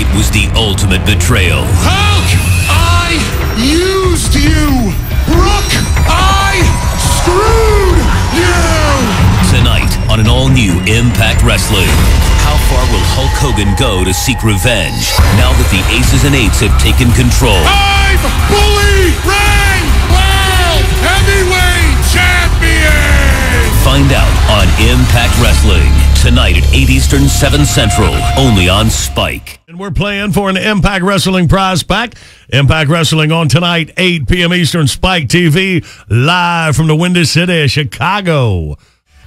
It was the ultimate betrayal. Hulk, I used you! Brooke, I screwed you! Tonight on an all-new Impact Wrestling. How far will Hulk Hogan go to seek revenge now that the Aces and Eights have taken control? I'm Bully Ray, World Heavyweight Champion! Find out on Impact Wrestling. Tonight at 8 Eastern, 7 Central, only on Spike. And we're playing for an Impact Wrestling prize pack. Impact Wrestling on tonight, 8 p.m. Eastern, Spike TV, live from the Windy City, Chicago.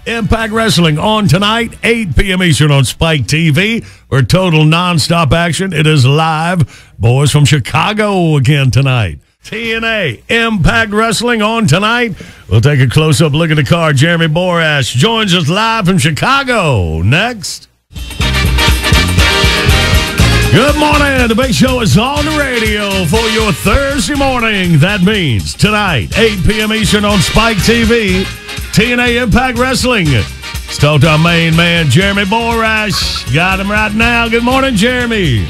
Impact Wrestling on tonight, 8 p.m. Eastern on Spike TV. For total nonstop action, it is live. Boys from Chicago again tonight. TNA, Impact Wrestling on tonight. We'll take a close-up look at the card. Jeremy Borash joins us live from Chicago. Next. Good morning. The Big Show is on the radio for your Thursday morning. That means tonight, 8 p.m. Eastern on Spike TV, TNA Impact Wrestling. Let's talk to our main man, Jeremy Borash. Got him right now. Good morning, Jeremy.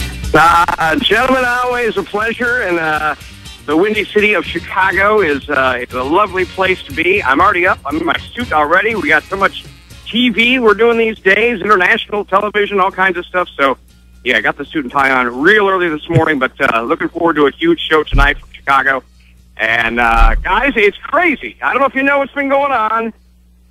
Gentlemen, always a pleasure, and the windy city of Chicago is a lovely place to be. I'm already up. I'm in my suit already. We got so much TV we're doing these days, international television, all kinds of stuff. So, yeah, I got the suit and tie on real early this morning, but looking forward to a huge show tonight from Chicago. And, guys, it's crazy. I don't know if you know what's been going on,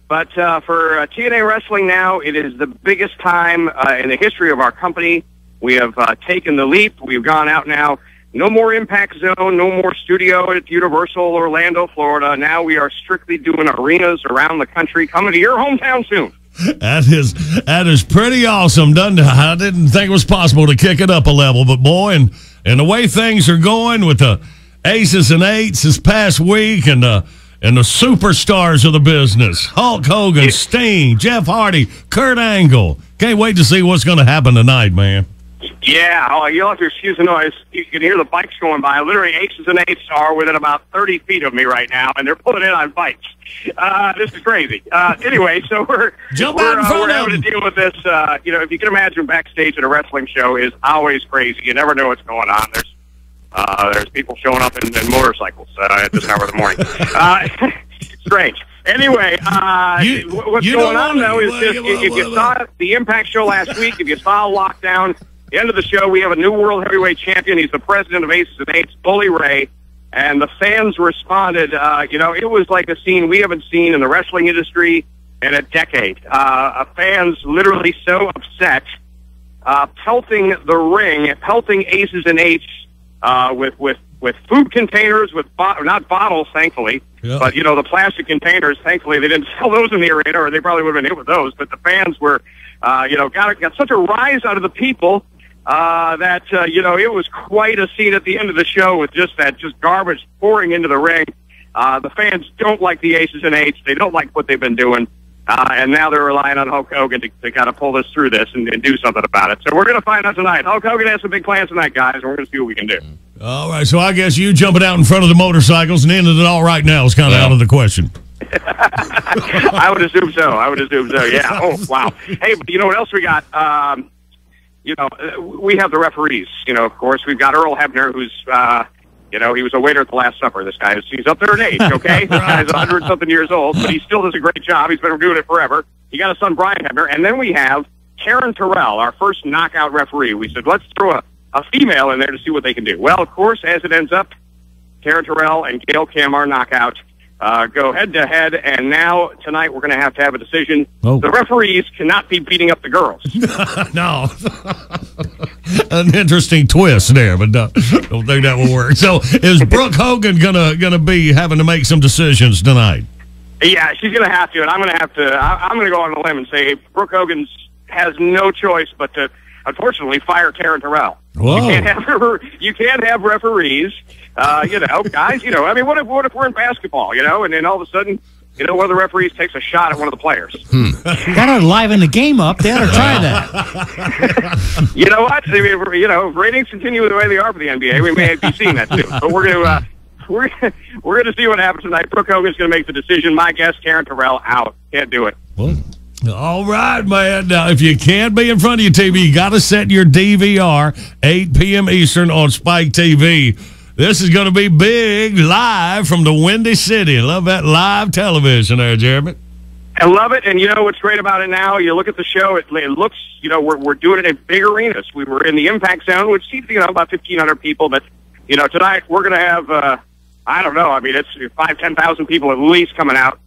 but for TNA Wrestling now, it is the biggest time in the history of our company. We have taken the leap. We've gone out now. No more Impact Zone, no more studio at Universal Orlando, Florida. Now we are strictly doing arenas around the country. Coming to your hometown soon. That is pretty awesome, doesn't it? I didn't think it was possible to kick it up a level, but boy, and the way things are going with the Aces and Eights this past week and the superstars of the business, Hulk Hogan, Sting, Jeff Hardy, Kurt Angle. Can't wait to see what's going to happen tonight, man. Yeah, oh, you'll have to excuse the noise. You can hear the bikes going by. Literally, Aces and Eights are within about 30 feet of me right now, and they're pulling in on bikes. This is crazy. Anyway, so we're having to deal with this. You know, if you can imagine, backstage at a wrestling show is always crazy. You never know what's going on. There's people showing up in motorcycles at this hour of the morning. Strange. Anyway, what's going on, though, is just if you saw the Impact show last week, if you saw Lockdown, the end of the show, we have a new world heavyweight champion. He's the president of Aces and Eights, Bully Ray, and the fans responded. You know, it was like a scene we haven't seen in the wrestling industry in a decade. Fans literally so upset, pelting the ring, pelting Aces and Eights with food containers, with not bottles, thankfully, yeah, but you know, the plastic containers. Thankfully, they didn't sell those in the arena, or they probably would have been hit with those. But the fans were, you know, got such a rise out of the people. That, you know, it was quite a scene at the end of the show with just garbage pouring into the ring. The fans don't like the Aces and Eights. They don't like what they've been doing. And now they're relying on Hulk Hogan to kind of pull this through this and do something about it. So we're going to find out tonight. Hulk Hogan has some big plans tonight, guys, and we're going to see what we can do. All right. So I guess you jumping out in front of the motorcycles and ended it all right now is kind of out of the question. I would assume so. I would assume so, yeah. Oh, wow. Hey, but you know what else we got? You know, we have the referees, you know, of course. We've got Earl Hebner, who's, you know, he was a waiter at the Last Supper. This guy, he's up there in age, okay? This guy's 100-something years old, but he still does a great job. He's been doing it forever. You got a son, Brian Hebner. And then we have Taryn Terrell, our first knockout referee. We said, let's throw a female in there to see what they can do. Well, of course, as it ends up, Taryn Terrell and Gail Kim are knockout. Go head-to-head, and now, tonight, we're going to have a decision. Oh. The referees cannot be beating up the girls. No. An interesting twist there, but don't think that will work. So, is Brooke Hogan gonna be having to make some decisions tonight? Yeah, she's going to have to, and I'm going to have to. I'm going to go on a limb and say Brooke Hogan has no choice but to, unfortunately, fire Taryn Terrell. Whoa. You can't have referees, you know, guys, you know, I mean, what if we're in basketball, you know, and then all of a sudden, you know, one of the referees takes a shot at one of the players. That'll liven the game up. They ought to try that. You know what? I mean, you know, if ratings continue the way they are for the NBA, we may be seeing that too. But we're going to we're going to see what happens tonight. Brooke Hogan's going to make the decision. My guess, Taryn Terrell out. Can't do it. Well, All right, man. Now, if you can't be in front of your TV, you got to set your DVR 8 p.m. Eastern on Spike TV. This is going to be big, live from the Windy City. Love that live television there, Jeremy. I love it, and you know what's great about it now? You look at the show, it looks, you know, we're doing it in big arenas. We were in the Impact Zone, which seats, you know, about 1,500 people. But, you know, tonight we're going to have, I don't know, I mean, it's 5,000, 10,000 people at least coming out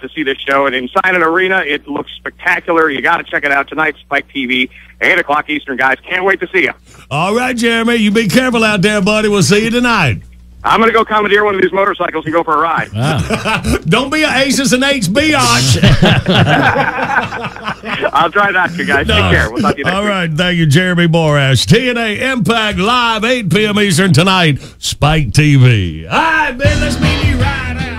to see this show. And inside an arena, it looks spectacular. You got to check it out tonight, Spike TV, 8 o'clock Eastern, guys. Can't wait to see you. All right, Jeremy, you be careful out there, buddy. We'll see you tonight. I'm going to go commandeer one of these motorcycles and go for a ride. Wow. Don't be an Aces and Eights biatch. I'll try not to, guys. No. Take care. We'll talk to you next week. All right. Thank you, Jeremy Borash. TNA Impact Live, 8 p.m. Eastern tonight, Spike TV. All right, man. Let's meet you right out.